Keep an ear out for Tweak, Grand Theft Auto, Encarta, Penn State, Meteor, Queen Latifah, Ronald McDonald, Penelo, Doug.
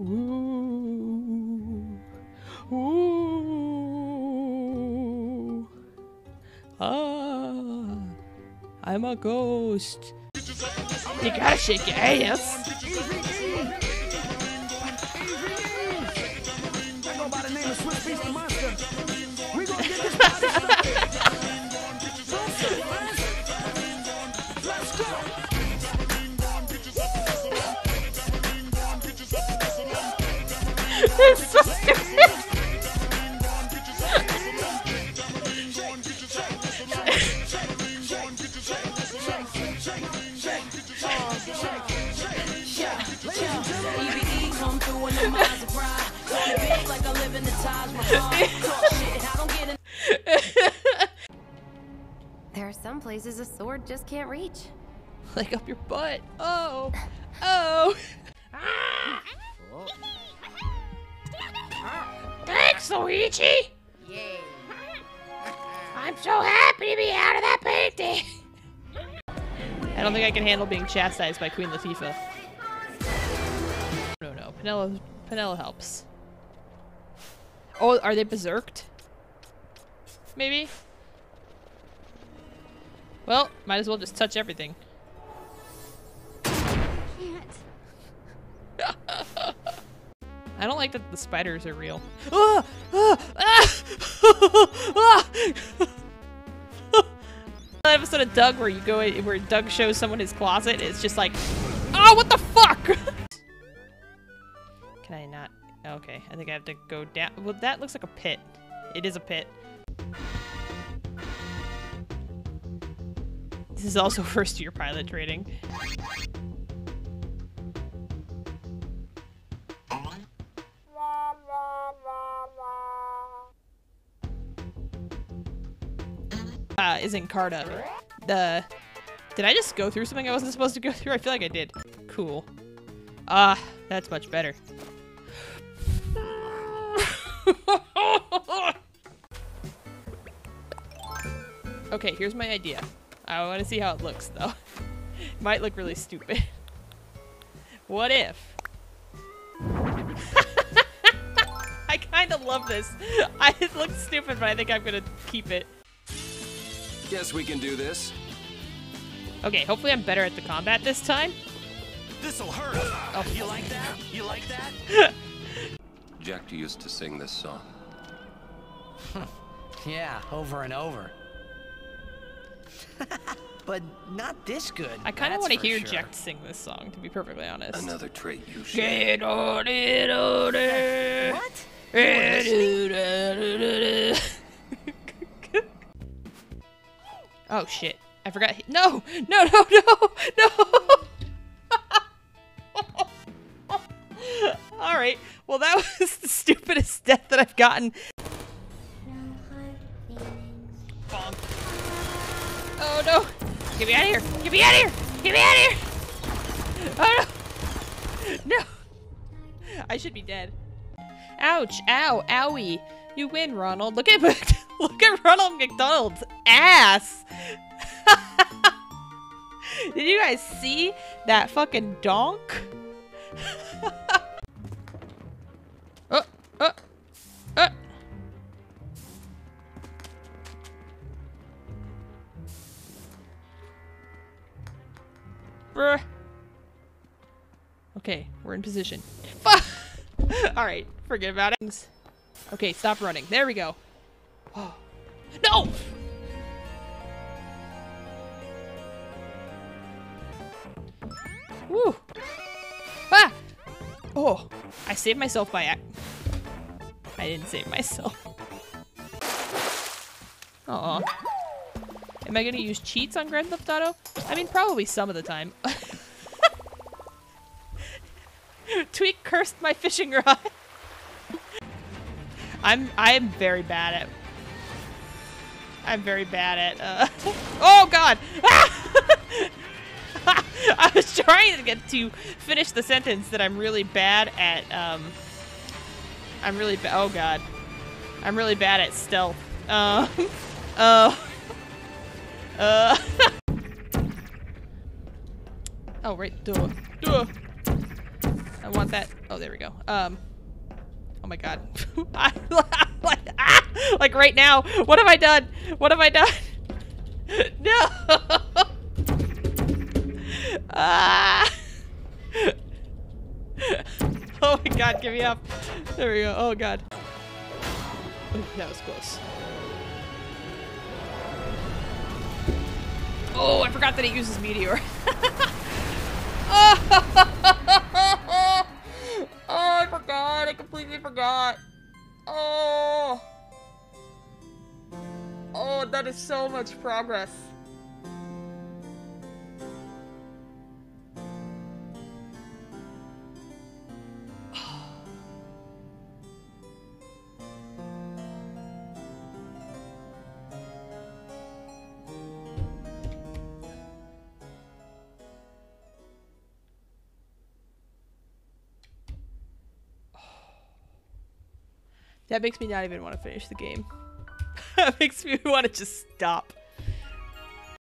Ooh, ooh, ah, I'm a ghost. You gotta shake your ass. I go by the name of Swiss Beast the Monster. We gonna get this body started. Let's go. It's so stupid. There are some places a sword just can't reach. Like up your butt. Oh. Oh. Thanks, Luigi! Yay. I'm so happy to be out of that painting! I don't think I can handle being chastised by Queen Latifah. No, no, Penelo helps. Oh, are they berserked? Maybe? Well, might as well just touch everything. I don't like that the spiders are real. Ah, ah, ah, ah. That episode of Doug where you go in, where Doug shows someone his closet, it's just like, oh, what the fuck? Can I not? Okay, I think I have to go down. Well, that looks like a pit. It is a pit. This is also first year pilot training. Is in Encarta. Did I just go through something I wasn't supposed to go through? I feel like I did. Cool. Ah, that's much better. Okay, here's my idea. I want to see how it looks, though. It might look really stupid. What if? I kind of love this. It looks stupid, but I think I'm gonna keep it. Guess we can do this. Okay, hopefully I'm better at the combat this time. This'll hurt. Oh. You like that? You like that? Jack used to sing this song. Yeah, over and over. But not this good. I kind of want to hear Jack sing this song, to be perfectly honest. Another trait you should. Get on it, on it. What? Oh shit, I forgot. No! No, no, no! No! Alright, well that was the stupidest death that I've gotten. Bonk. Oh no! Get me out of here! Get me out of here! Get me out of here! Oh no! No! I should be dead. Ouch! Ow! Owie! You win, Ronald. Look at look at Ronald McDonald's ass! Did you guys see that fucking donk? Oh, oh, oh. Bruh. Okay, we're in position. Fuck! Alright, forget about it. Okay, stop running. There we go. Oh. No! Woo! Ah! Oh, I saved myself by I didn't save myself. Aw. Am I gonna use cheats on Grand Theft Auto? I mean, probably some of the time. Tweak cursed my fishing rod. I am very bad at. Oh God! Ah! I was trying to get to finish the sentence that I'm really bad at. Oh God! I'm really bad at stealth. Oh right, duh. I want that. Oh, there we go. Oh my god. Like right now. What have I done? What have I done? No. Oh my god, give me up. There we go. Oh god. Ooh, that was close. Oh, I forgot that it uses Meteor. Oh, I forgot. I completely forgot. Oh. Oh, that is so much progress. That makes me not even want to finish the game. That makes me want to just stop.